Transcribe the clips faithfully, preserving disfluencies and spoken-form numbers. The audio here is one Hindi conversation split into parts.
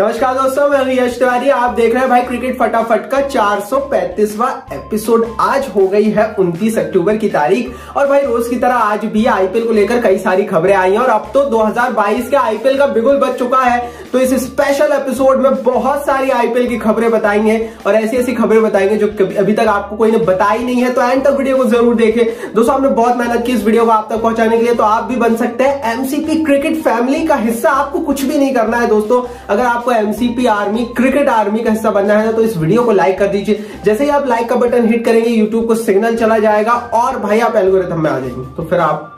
नमस्कार दोस्तों, मैं हूं यश तिवारी। आप देख रहे हैं भाई क्रिकेट फटाफट का चार सौ पैंतीसवां एपिसोड। आज हो गई है उनतीस अक्टूबर की तारीख और भाई रोज की तरह आज भी आईपीएल को लेकर कई सारी खबरें आई हैं और अब तो दो हज़ार बाईस के आईपीएल का बिगुल बज चुका है, तो इस स्पेशल एपिसोड में बहुत सारी आईपीएल की खबरें बताएंगे और ऐसी ऐसी खबरें बताएंगे जो अभी तक आपको कोई ने बताई नहीं है। तो एंड तक वीडियो को जरूर देखें। दोस्तों, हमने बहुत मेहनत की इस वीडियो को आप तक पहुंचाने के लिए, तो आप भी बन सकते हैं एमसीपी क्रिकेट फैमिली का हिस्सा। आपको कुछ भी नहीं करना है दोस्तों, अगर आप आपको एमसीपी आर्मी क्रिकेट आर्मी का हिस्सा बनना है तो इस वीडियो को लाइक कर दीजिए। जैसे ही आप लाइक का बटन हिट करेंगे यूट्यूब को सिग्नल चला जाएगा और भाई आप एल्गोरिथम में आ जाएंगे, तो फिर आप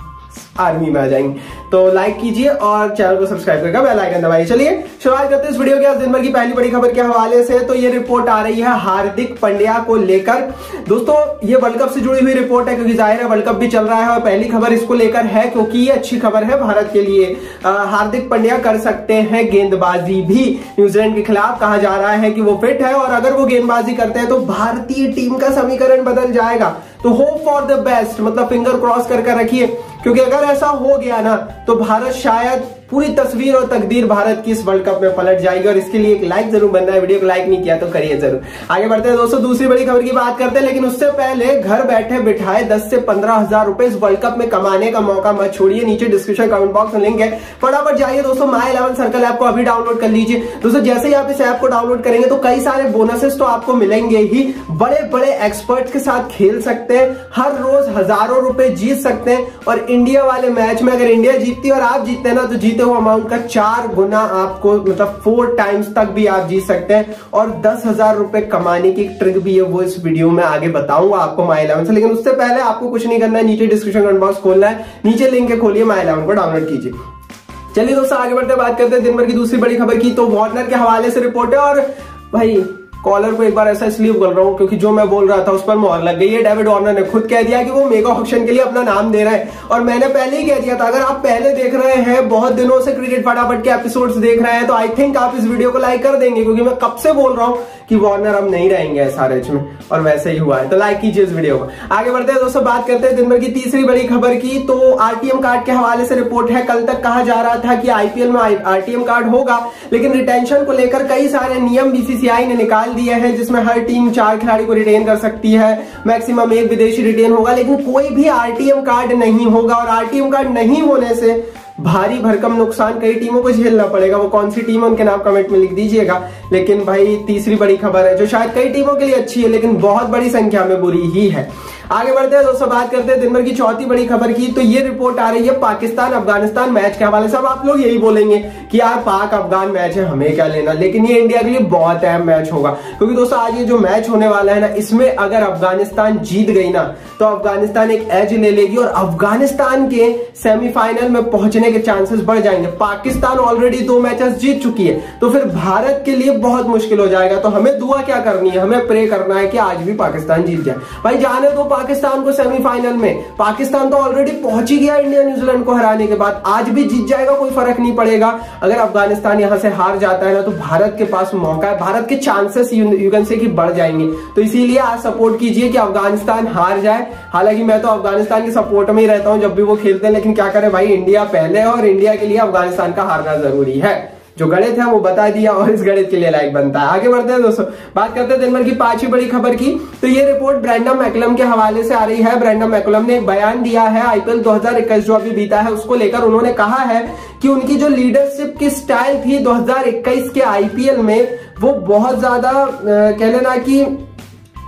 आर्मी में आ जाएंगे। तो लाइक कीजिए और चैनल को सब्सक्राइब करके बेल आइकन दबाइए। चलिए शुरुआत करते हैं इस वीडियो के। आज दिन भर की पहली बड़ी खबर के हवाले से तो ये रिपोर्ट आ रही है हार्दिक पांड्या को लेकर। दोस्तों, ये वर्ल्ड कप से जुड़ी हुई रिपोर्ट है क्योंकि जाहिर है वर्ल्ड कप भी चल रहा है और पहली खबर इसको लेकर है क्योंकि ये अच्छी खबर है भारत के लिए। हार्दिक पांड्या कर सकते हैं गेंदबाजी भी। न्यूजीलैंड के खिलाफ कहा जा रहा है कि वो फिट है और अगर वो गेंदबाजी करते हैं तो भारतीय टीम का समीकरण बदल जाएगा। तो होप फॉर द बेस्ट, मतलब फिंगर क्रॉस करके रखिए क्योंकि अगर ऐसा हो गया ना तो भारत शायद पूरी तस्वीर और तकदीर भारत की इस वर्ल्ड कप में पलट जाएगी और इसके लिए एक लाइक जरूर बनना है। वीडियो को लाइक नहीं किया तो करिए जरूर। आगे बढ़ते हैं दोस्तों, दूसरी बड़ी खबर की बात करते हैं, लेकिन उससे पहले घर बैठे बिठाए दस से पंद्रह हजार रुपए इस वर्ल्ड कप में कमाने का मौका मत छोड़िए। नीचे डिस्क्रिप्शन कमेंट बॉक्स में लिंक है, फटाफट जाइए दोस्तों। माय इलेवन सर्कल ऐप को अभी डाउनलोड कर लीजिए। दोस्तों, जैसे ही आप इस ऐप को डाउनलोड करेंगे तो कई सारे बोनसेस तो आपको मिलेंगे ही, बड़े बड़े एक्सपर्ट्स के साथ खेल सकते हैं, हर रोज हजारों रुपए जीत सकते हैं और इंडिया वाले मैच में अगर इंडिया जीतती है और आप जीतते हैं ना तो जीते हुए अमाउंट का चार गुना आपको, मतलब फोर टाइम्स तक भी आप जीत सकते हैं और दस हजार रुपए कमाने की ट्रिक भी है, वो इस वीडियो में आगे बताऊंगा आपको माय इलेवन से। लेकिन उससे पहले आपको कुछ नहीं करना है, नीचे डिस्क्रिप्शन बॉक्स खोलना है, नीचे लिंक है, खोलिए माय इलेवन को डाउनलोड कीजिए। चलिए दोस्तों, आगे बढ़ते बात करते हैं दिन भर की दूसरी बड़ी खबर की। तो वार्नर के हवाले से रिपोर्ट है और भाई कॉलर को एक बार ऐसा इसलिए बोल रहा हूँ क्योंकि जो मैं बोल रहा था उस पर मोहर लग गई है। डेविड वार्नर ने खुद कह दिया कि वो मेगा ऑक्शन के लिए अपना नाम दे रहा है और मैंने पहले ही कह दिया था। अगर आप पहले देख रहे हैं, बहुत दिनों से क्रिकेट फटाफट के एपिसोड्स देख रहे हैं, तो आई थिंक आप इस वीडियो को लाइक कर देंगे क्योंकि मैं कब से बोल रहा हूँ कि वार्नर अब नहीं रहेंगे एसआरएच में और वैसे ही हुआ है। तो लाइक कीजिए इस वीडियो को। आगे बढ़ते हैं दोस्तों, बात करते हैं दिन भर की तीसरी बड़ी खबर की। तो आरटीएम कार्ड के हवाले से रिपोर्ट है। कल तक कहा जा रहा था कि आईपीएल में आरटीएम कार्ड होगा, लेकिन रिटेंशन को लेकर कई सारे नियम बीसीसीआई ने निकाल दिया है जिसमें हर टीम चार खिलाड़ी को रिटेन कर सकती है, मैक्सिमम एक विदेशी रिटेन होगा, लेकिन कोई भी आरटीएम कार्ड नहीं होगा। और आरटीएम कार्ड नहीं होने से भारी भरकम नुकसान कई टीमों को झेलना पड़ेगा। वो कौन सी टीम है उनके नाम कमेंट में लिख दीजिएगा। लेकिन भाई तीसरी बड़ी खबर है जो शायद कई टीमों के लिए अच्छी है लेकिन बहुत बड़ी संख्या में बुरी ही है। आगे बढ़ते हैं दोस्तों, बात करते हैं दिन भर की चौथी बड़ी खबर की। तो ये रिपोर्ट आ रही है पाकिस्तान अफगानिस्तान मैच के हवाले से। अब आप लोग यही बोलेंगे कि यार पाक अफगान मैच है, हमें क्या लेना, लेकिन ये इंडिया के लिए बहुत अहम मैच होगा क्योंकि दोस्तों आज ये जो मैच होने वाला है ना, इसमें अगर अफगानिस्तान जीत गई ना तो अफगानिस्तान एक एज ले लेगी और अफगानिस्तान के सेमीफाइनल में पहुंचने के चांसेस बढ़ जाएंगे। पाकिस्तान ऑलरेडी दो मैचेस जीत चुकी है तो फिर भारत के लिए बहुत मुश्किल हो जाएगा। तो हमें दुआ क्या करनी है, हमें प्रे करना है कि आज भी पाकिस्तान जीत जाए। भाई जाने दो पाकिस्तान को सेमीफाइनल में, पाकिस्तान तो ऑलरेडी पहुंच ही गया इंडिया न्यूजीलैंड को हराने के बाद, आज भी जीत जाएगा, कोई फर्क नहीं पड़ेगा। अगर अफगानिस्तान यहां से हार जाता है ना तो भारत के पास मौका है, भारत के चांसेस यू कैन से कि बढ़ जाएंगे। तो इसीलिए आज सपोर्ट कीजिए कि अफगानिस्तान हार जाए। हालांकि मैं तो अफगानिस्तान के सपोर्ट में ही रहता हूं जब भी वो खेलते हैं, लेकिन क्या करें भाई, इंडिया पहले और इंडिया के लिए अफगानिस्तान का हारना जरूरी है। जो गणित है वो बता दिया और इस गणित के लिए लाइक बनता है। आगे बढ़ते हैं दोस्तों, बात करते हैं दिन भर की पांचवी बड़ी खबर की। तो ये रिपोर्ट ब्रैंडन मैकलम के हवाले से आ रही है। ब्रैंडन मैकलम ने एक बयान दिया है आईपीएल दो हज़ार इक्कीस जो अभी बीता है उसको लेकर। उन्होंने कहा है कि उनकी जो लीडरशिप की स्टाइल थी दो हज़ार इक्कीस के आईपीएल में, वो बहुत ज्यादा कह लेना कि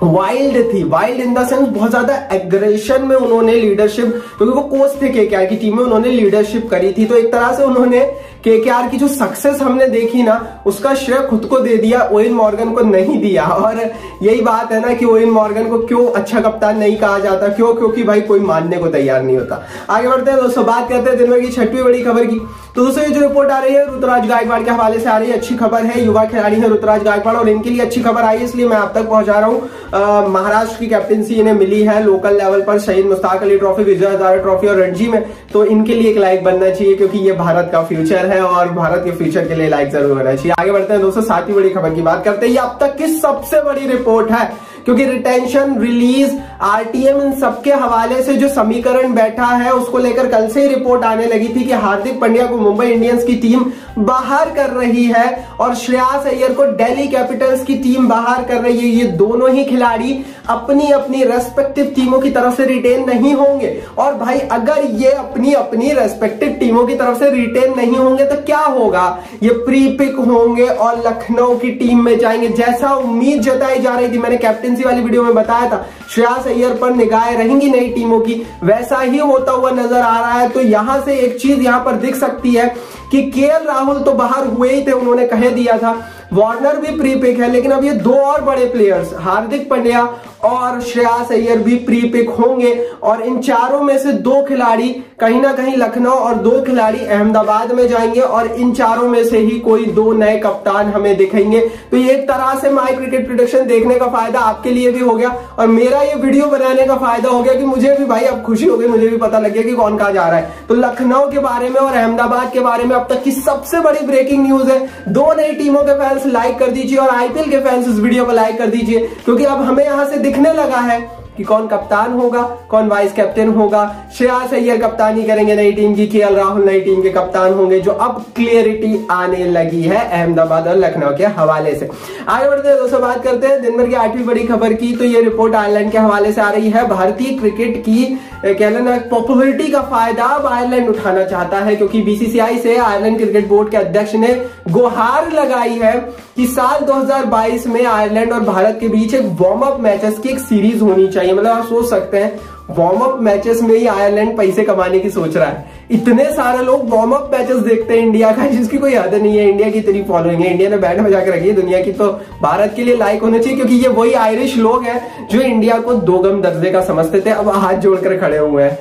वाइल्ड थी। वाइल्ड इन द सेंस बहुत ज्यादा एग्रेशन में उन्होंने लीडरशिप, क्योंकि तो वो कोच थे केकेआर की टीम में, उन्होंने लीडरशिप करी थी। तो एक तरह से उन्होंने केकेआर की जो सक्सेस हमने देखी ना उसका श्रेय खुद को दे दिया, ओइन मॉर्गन को नहीं दिया। और यही बात है ना कि ओइन मॉर्गन को क्यों अच्छा कप्तान नहीं कहा जाता, क्यों? क्योंकि भाई कोई मानने को तैयार नहीं होता। आगे बढ़ते हैं दोस्तों, बात करते हैं दिन भर की छठवीं बड़ी खबर की। तो दोस्तों ये जो रिपोर्ट आ रही है ऋतुराज गायकवाड़ के हवाले से आ रही है, अच्छी खबर है। युवा खिलाड़ी है ऋतुराज गायकवाड़ और इनके लिए अच्छी खबर आई है इसलिए मैं आप तक पहुंचा रहा हूँ। महाराष्ट्र की कैप्टनसी इन्हें मिली है लोकल लेवल पर, शहीद मुस्ताक अली ट्रॉफी, विजय हजारे ट्रॉफी और रणजी में। तो इनके लिए एक लाइक बनना चाहिए क्योंकि ये भारत का फ्यूचर है और भारत के फ्यूचर के लिए लाइक जरूर होना चाहिए। आगे बढ़ते हैं दोस्तों, सातवीं बड़ी खबर की बात करते हैं। ये अब तक की सबसे बड़ी रिपोर्ट है क्योंकि रिटेंशन, रिलीज, आरटीएम, इन सबके हवाले से जो समीकरण बैठा है उसको लेकर कल से ही रिपोर्ट आने लगी थी कि हार्दिक पांड्या को मुंबई इंडियंस की टीम बाहर कर रही है और श्रेयस अय्यर को दिल्ली कैपिटल्स की टीम बाहर कर रही है। ये दोनों ही खिलाड़ी अपनी अपनी रेस्पेक्टिव टीमों की तरफ से रिटेन नहीं होंगे। और भाई अगर ये अपनी अपनी रेस्पेक्टिव टीमों की तरफ से रिटेन नहीं होंगे तो क्या होगा, ये प्री पिक होंगे और लखनऊ की टीम में जाएंगे, जैसा उम्मीद जताई जा रही थी। मैंने कैप्टेंसी वाली वीडियो में बताया था श्रेयस अय्यर पर निगाहें रहेंगी नई टीमों की, वैसा ही होता हुआ नजर आ रहा है। तो यहां से एक चीज यहां पर दिख सकती है कि केएल राहुल तो बाहर हुए ही थे, उन्होंने कह दिया था, वार्नर भी प्री पिक है, लेकिन अब ये दो और बड़े प्लेयर्स हार्दिक पांड्या और श्रेयस अय्यर भी प्री पिक होंगे और इन चारों में से दो खिलाड़ी कहीं ना कहीं लखनऊ और दो खिलाड़ी अहमदाबाद में जाएंगे और इन चारों में से ही कोई दो नए कप्तान हमें दिखेंगे। तो ये एक तरह से माय क्रिकेट प्रोडक्शन देखने का फायदा आपके लिए भी हो गया और मेरा ये वीडियो बनाने का फायदा हो गया कि मुझे भी भाई अब खुशी हो गई, मुझे भी पता लग गया कि कौन कहाँ जा रहा है। तो लखनऊ के बारे में और अहमदाबाद के बारे में अब तक की सबसे बड़ी ब्रेकिंग न्यूज है। दो नई टीमों के फैंस लाइक कर दीजिए और आईपीएल के फैंस इस वीडियो को लाइक कर दीजिए, क्योंकि अब हमें यहां से दिखने लगा है कि कौन कप्तान होगा, कौन वाइस कैप्टन होगा। श्रेयस अय्यर कप्तानी करेंगे नई टीम की, केएल राहुल नई टीम के कप्तान होंगे, जो अब क्लियरिटी आने लगी है अहमदाबाद और लखनऊ के हवाले से। आगे बढ़ते हैं दोस्तों, बात करते हैं दिन भर की आठवीं बड़ी खबर की। तो ये रिपोर्ट आयरलैंड के हवाले से आ रही है। भारतीय क्रिकेट की कह लेना पॉपुलरिटी का फायदा अब आयरलैंड उठाना चाहता है, क्योंकि बीसीसीआई से आयरलैंड क्रिकेट बोर्ड के अध्यक्ष ने गुहार लगाई है कि साल दो हज़ार बाईस में आयरलैंड और भारत के बीच एक वार्म अप मैचेस की एक सीरीज होनी चाहिए। मतलब आप सोच सकते हैं, वार्म अप मैचेस में ही आयरलैंड पैसे कमाने की सोच रहा है। इतने सारे लोग वार्म अप मैचेस देखते हैं इंडिया का, जिसकी कोई हद नहीं है। इंडिया की इतनी फॉलोइंग है, इंडिया ने बैट बजा के रखी है दुनिया की, तो भारत के लिए लाइक होने चाहिए, क्योंकि ये वही आयरिश लोग हैं जो इंडिया को दो गम दर्जे का समझते थे, अब हाथ जोड़कर खड़े हुए हैं।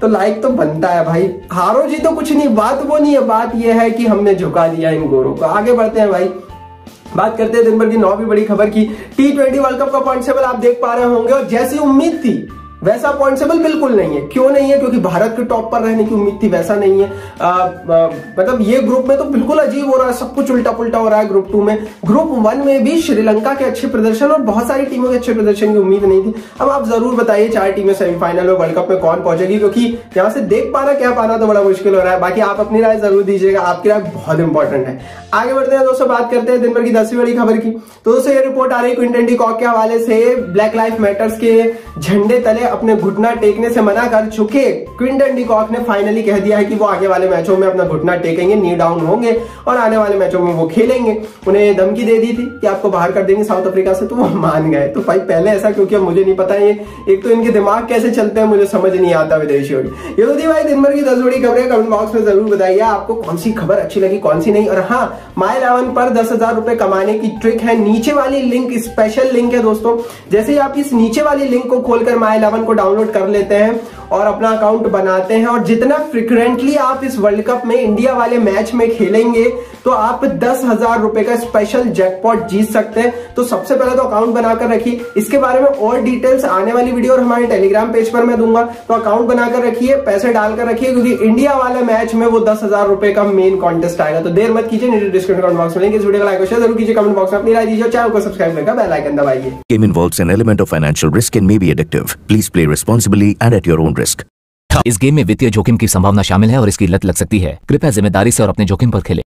तो लाइक तो बनता है भाई, हारो जी तो कुछ नहीं, बात वो नहीं है, बात यह है कि हमने झुका दिया इन गोरों को। आगे बढ़ते हैं भाई, बात करते हैं दिन भर की नौवीं बड़ी खबर की। टी ट्वेंटी वर्ल्ड कप का पॉइंट टेबल आप देख पा रहे होंगे और जैसी उम्मीद थी वैसा पॉइंट टेबल बिल्कुल नहीं है। क्यों नहीं है? क्योंकि भारत के टॉप पर रहने की उम्मीद थी, वैसा नहीं है। आ, आ, मतलब ये ग्रुप में तो बिल्कुल अजीब हो रहा है, सब कुछ उल्टा पुल्टा हो रहा है। ग्रुप टू में, ग्रुप वन में भी श्रीलंका के अच्छे प्रदर्शन और बहुत सारी टीमों के अच्छे प्रदर्शन की उम्मीद नहीं थी। अब आप जरूर बताइए चार टीमें सेमीफाइनल में वर्ल्ड कप में कौन पहुंचेगी, क्योंकि यहाँ से देख पाना क्या पाना तो बड़ा मुश्किल हो रहा है। बाकी आप अपनी राय जरूर दीजिएगा, आपकी राय बहुत इंपॉर्टेंट है। आगे बढ़ते हैं दोस्तों, बात करते हैं दिन भर की दसवीं बड़ी खबर की। तो दोस्तों ये रिपोर्ट आ रही है क्विंटन डी कॉक के हवाले से। ब्लैक लाइफ मैटर्स के झंडे तले अपने घुटना टेकने से मना कर चुके क्विंटन डी कॉक ने फाइनली कह दिया है कि वो आगे वाले मैचों में अपना घुटना टेकेंगे, नी डाउन होंगे और आने वाले मैचों में वो खेलेंगे। उन्हें धमकी दे दी थी कि आपको बाहर कर देंगे साउथ अफ्रीका से, तो वो मान गए। तो भाई पहले ऐसा क्यों किया मुझे नहीं पता, ये एक तो इनके दिमाग कैसे चलते हैं मुझे समझ नहीं आता विदेशियों की। ये तो थी भाई दिन भर की दस बड़ी खबरें। कमेंट बॉक्स में जरूर बताइए आपको कौन सी खबर अच्छी लगी, कौन सी नहीं। और हाँ, माय इलेवन पर दस हजार रुपए कमाने की ट्रिक है, नीचे वाली लिंक स्पेशल लिंक है दोस्तों। जैसे ही आप इस नीचे वाली लिंक को खोलकर माय इलेवन को डाउनलोड कर लेते हैं और अपना अकाउंट बनाते हैं, और जितना फ्रिक्वेंटली आप इस वर्ल्ड कप में इंडिया वाले मैच में खेलेंगे तो आप दस हजार रुपए का स्पेशल जैकपॉट जीत सकते हैं। तो सबसे पहले तो अकाउंट बनाकर रखिए। इसके बारे में और डिटेल्स आने वाली वीडियो और हमारे टेलीग्राम पेज पर मैं दूंगा। तो अकाउंट बनाकर रखिए, पैसे डालकर रखिए, क्योंकि इंडिया वाला मैच में वो दस हजार रुपए का मेन कॉन्टेस्ट आएगा। तो देर मत कीजिए, नीचे डिस्क्रिप्शन बॉक्स में लिंक, इस वीडियो को लाइक और शेयर जरूर कीजिए, कमेंट बॉक्स में अपनी राय दीजिए, चैनल को सब्सक्राइब करके बेल आइकन दबाइए। Game involves an element of financial risk and may be addictive. Please play responsibly and at your own risk. इस गेम में वित्तीय जोखिम की संभावना शामिल है और इसकी लत लग सकती है। कृपया जिम्मेदारी से और अपने जोखिम पर खेलें।